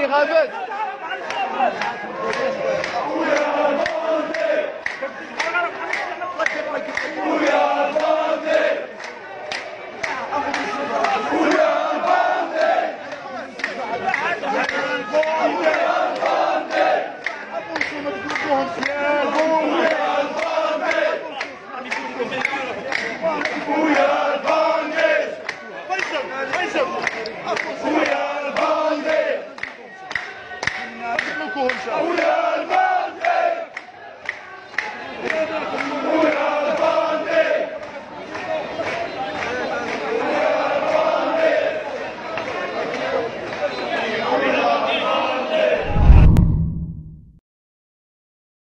dire aveugle. We're